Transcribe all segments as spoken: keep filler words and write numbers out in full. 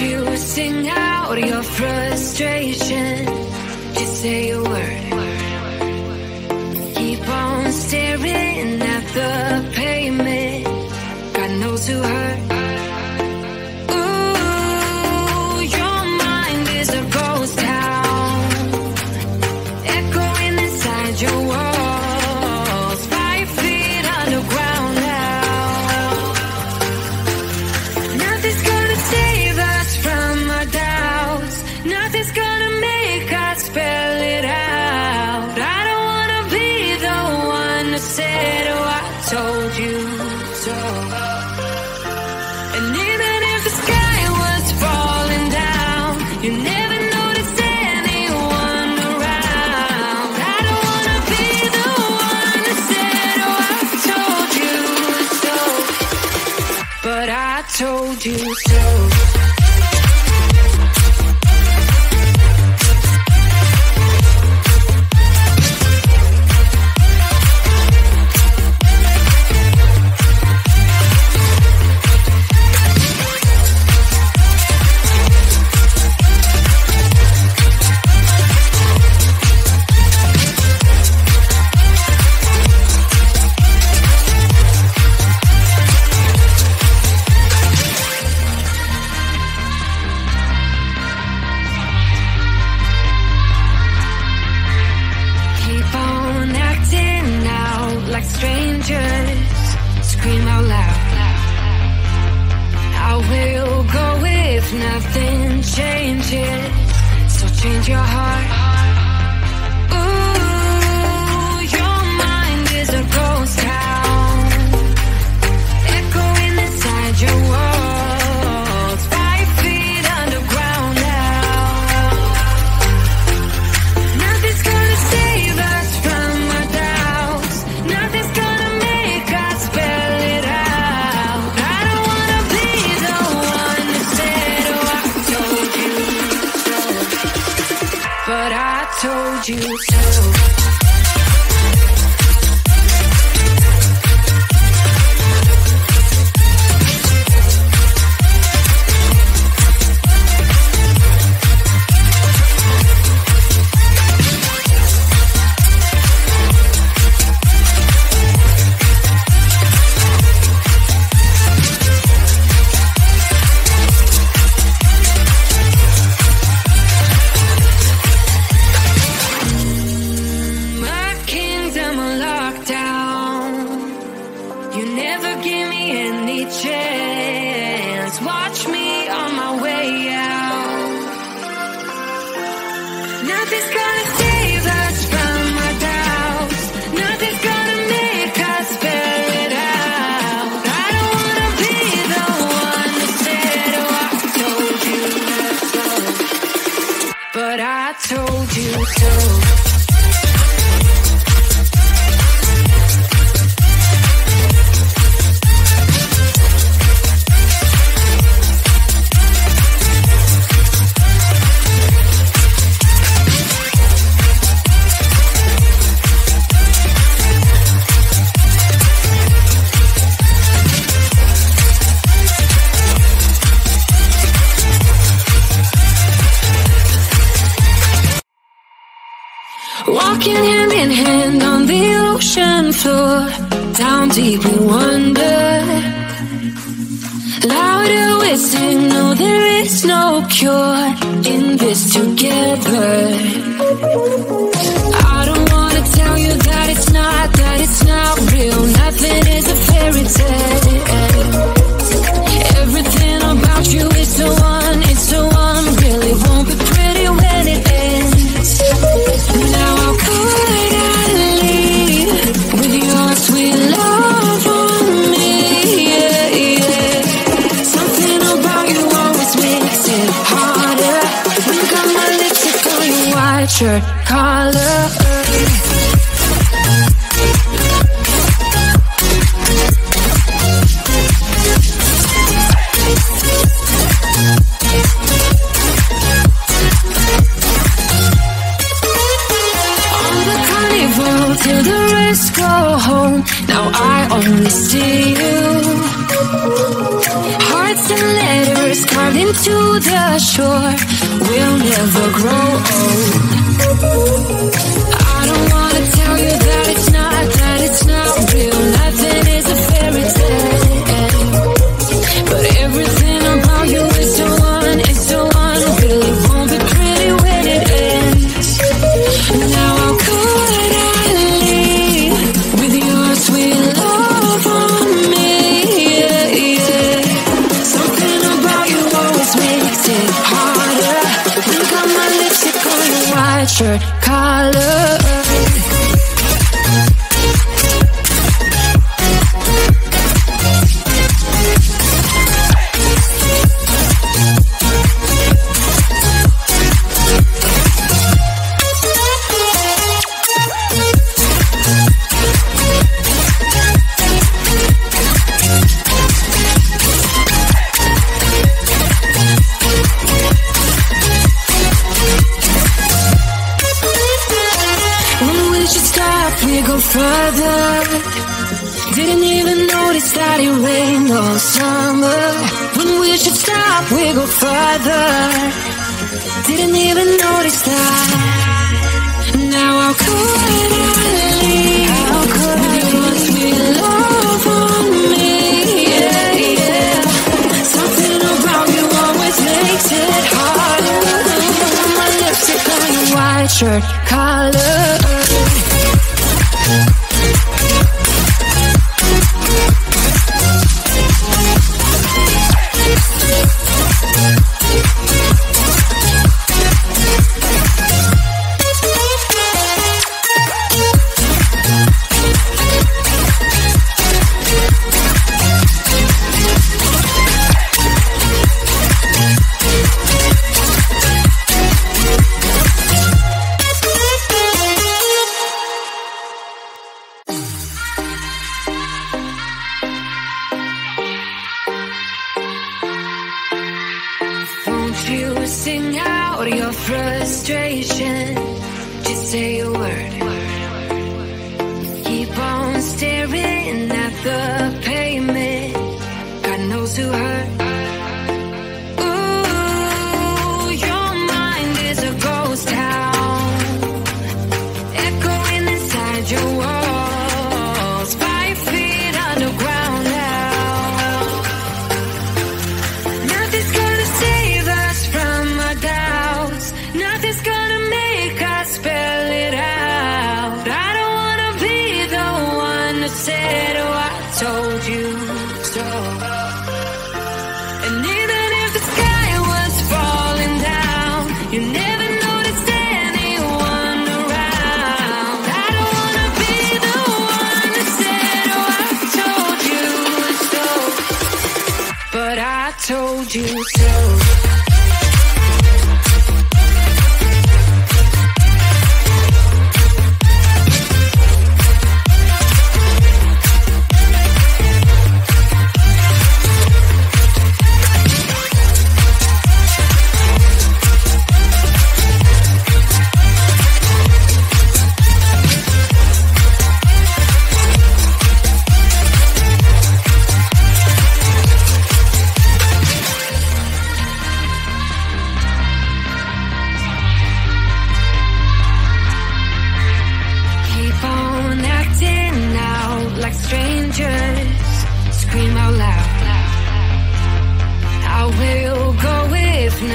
you sing out your frustration. Just say a word. Keep on staring at the pavement. God knows who hurt. Told you so. Nothing changes, so change your heart. Ooh, your mind is a ghost town, echoing inside your walls, five feet underground now. Nothing's gonna save us from our doubts, nothing's gonna make us spell it out. I don't wanna be the one to say, but I told you so. Walking hand in hand on the ocean floor, down deep we wander. Louder we sing, no there is no cure, in this together. I don't wanna tell you that it's not, that it's not real. Nothing is a fairy tale. Everything about you is so un, it's so unreal. It won't be pretty when it ends. Now your color. Now I only see you. Hearts and letters is turning to the shore. We'll never grow old. I don't wanna tell you that it's not, that it's not real. Nothing is a fairy tale, but everything about you is so one, is so unreal. It won't be pretty when it ends. Now how could I leave with your sweet love on me? Yeah, yeah. Something about you always makes it harder. Look at my lipstick on your white shirt collar.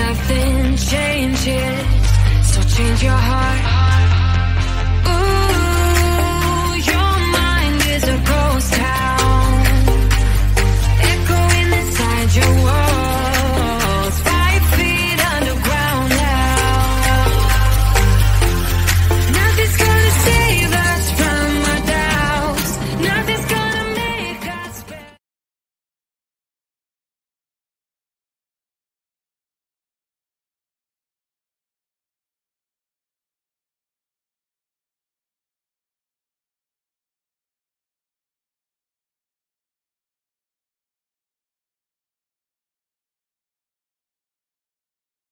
Nothing changes, so change your heart.